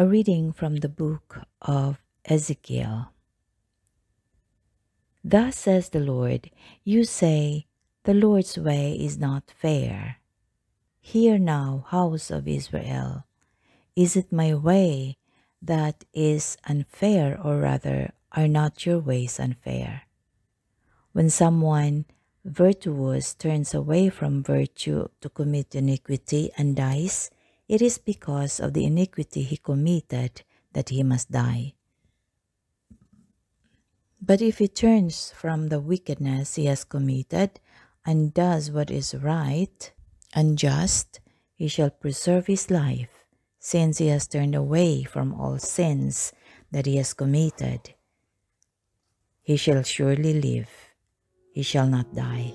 A reading from the book of Ezekiel. Thus says the Lord, you say, the Lord's way is not fair. Hear now, house of Israel, is it my way that is unfair, or rather, are not your ways unfair? When someone virtuous turns away from virtue to commit iniquity and dies, it is because of the iniquity he committed that he must die. But if he turns from the wickedness he has committed and does what is right and just, he shall preserve his life, since he has turned away from all sins that he has committed. He shall surely live. He shall not die.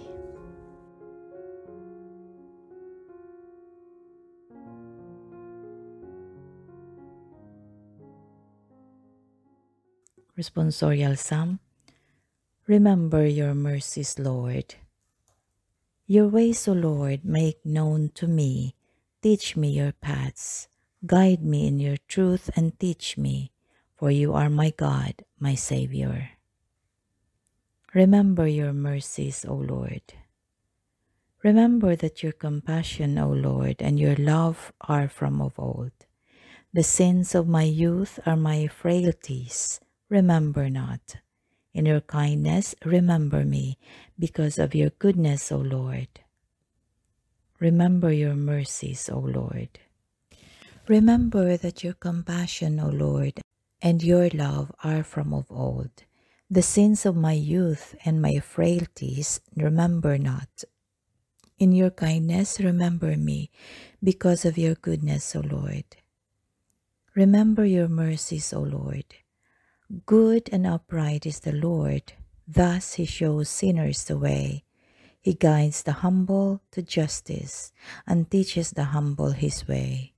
Responsorial Psalm. Remember your mercies, Lord. Your ways, O Lord, make known to me. Teach me your paths. Guide me in your truth and teach me, for you are my God, my Savior. Remember your mercies, O Lord. Remember that your compassion, O Lord, and your love are from of old. The sins of my youth are my frailties. Remember not. In your kindness, remember me, because of your goodness, O Lord. Remember your mercies, O Lord. Remember that your compassion, O Lord, and your love are from of old. The sins of my youth and my frailties, remember not. In your kindness, remember me, because of your goodness, O Lord. Remember your mercies, O Lord. Good and upright is the Lord, thus he shows sinners the way. He guides the humble to justice and teaches the humble his way.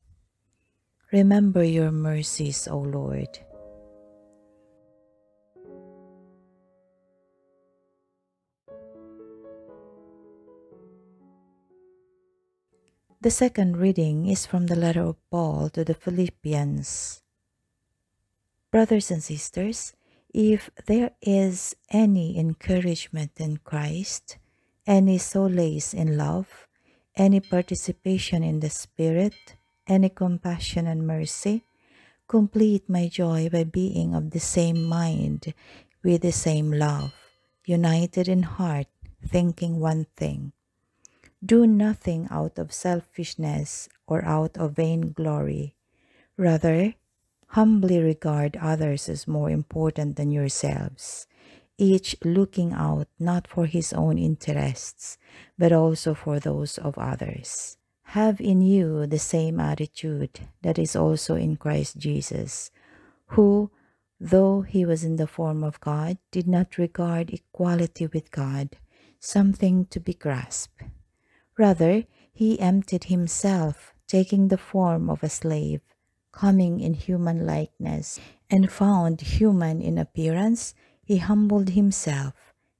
Remember your mercies, O Lord. The second reading is from the letter of Paul to the Philippians. Brothers and sisters, if there is any encouragement in Christ, any solace in love, any participation in the Spirit, any compassion and mercy, complete my joy by being of the same mind, with the same love, united in heart, thinking one thing. Do nothing out of selfishness or out of vainglory. Rather, humbly regard others as more important than yourselves, each looking out not for his own interests, but also for those of others. Have in you the same attitude that is also in Christ Jesus, who, though he was in the form of God, did not regard equality with God something to be grasped. Rather, he emptied himself, taking the form of a slave, coming in human likeness, and found human in appearance, he humbled himself,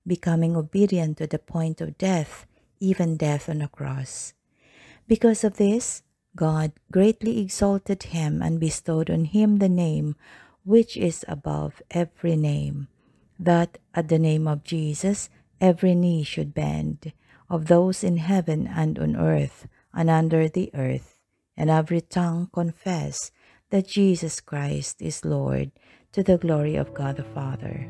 becoming obedient to the point of death, even death on a cross. Because of this, God greatly exalted him and bestowed on him the name which is above every name, that at the name of Jesus every knee should bend, of those in heaven and on earth and under the earth, and every tongue confess that Jesus Christ is Lord, to the glory of God the Father.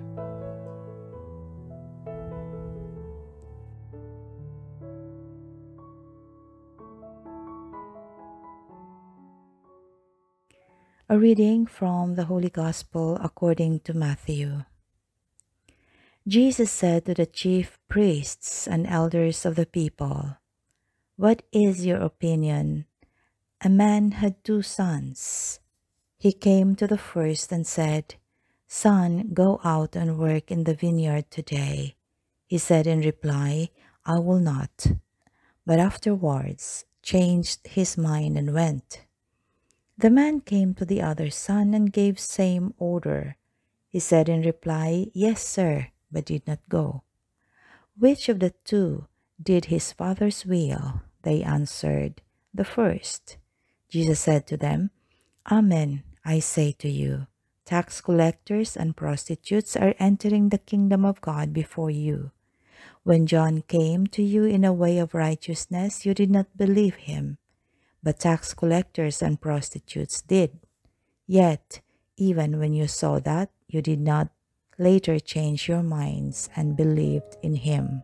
A reading from the Holy Gospel according to Matthew. Jesus said to the chief priests and elders of the people, "What is your opinion? A man had two sons. He came to the first and said, 'Son, go out and work in the vineyard today.' He said in reply, 'I will not,' but afterwards changed his mind and went. The man came to the other son and gave same order. He said in reply, 'Yes, sir,' but did not go. 'Which of the two did his father's will?' They answered, 'The first.' Jesus said to them, 'Amen, I say to you, tax collectors and prostitutes are entering the kingdom of God before you. When John came to you in a way of righteousness, you did not believe him, but tax collectors and prostitutes did. Yet, even when you saw that, you did not later change your minds and believed in him.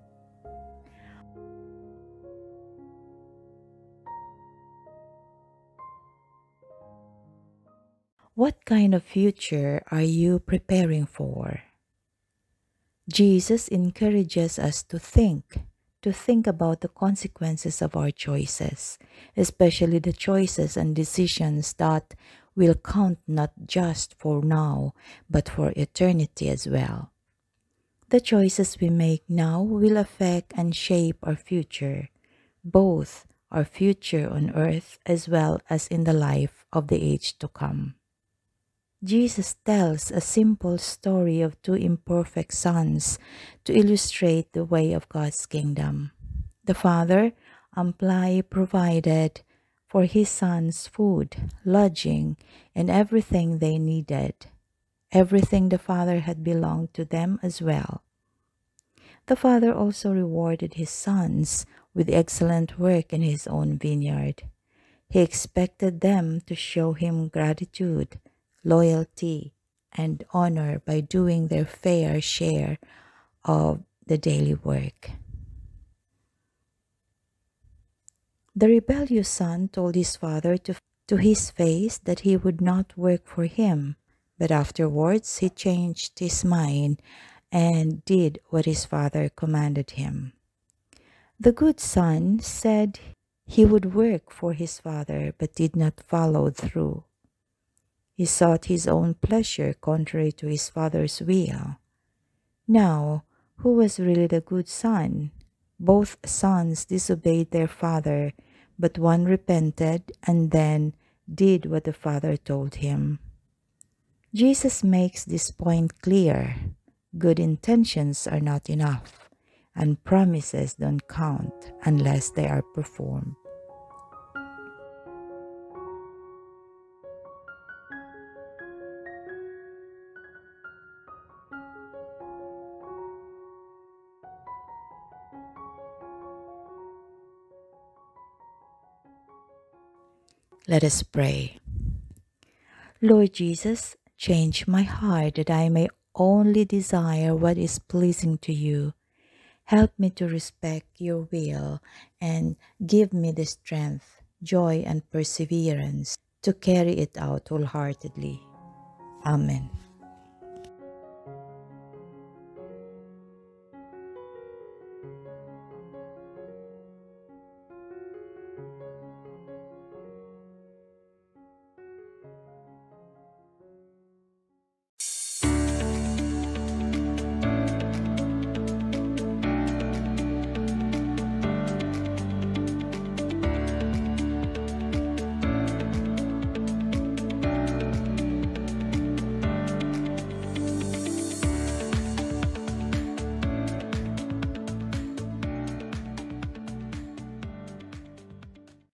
What kind of future are you preparing for? Jesus encourages us to think about the consequences of our choices, especially the choices and decisions that will count not just for now, but for eternity as well. The choices we make now will affect and shape our future, both our future on earth as well as in the life of the age to come. Jesus tells a simple story of two imperfect sons to illustrate the way of God's kingdom. The father amply provided for his sons food, lodging, and everything they needed. Everything the father had belonged to them as well. The father also rewarded his sons with excellent work in his own vineyard. He expected them to show him gratitude, loyalty, and honor by doing their fair share of the daily work. The rebellious son told his father to his face that he would not work for him, but afterwards he changed his mind and did what his father commanded him. The good son said he would work for his father, but did not follow through. He sought his own pleasure contrary to his father's will. Now, who was really the good son? Both sons disobeyed their father, but one repented and then did what the father told him. Jesus makes this point clear. Good intentions are not enough, and promises don't count unless they are performed. Let us pray. Lord Jesus, change my heart that I may only desire what is pleasing to you. Help me to respect your will and give me the strength, joy, and perseverance to carry it out wholeheartedly. Amen.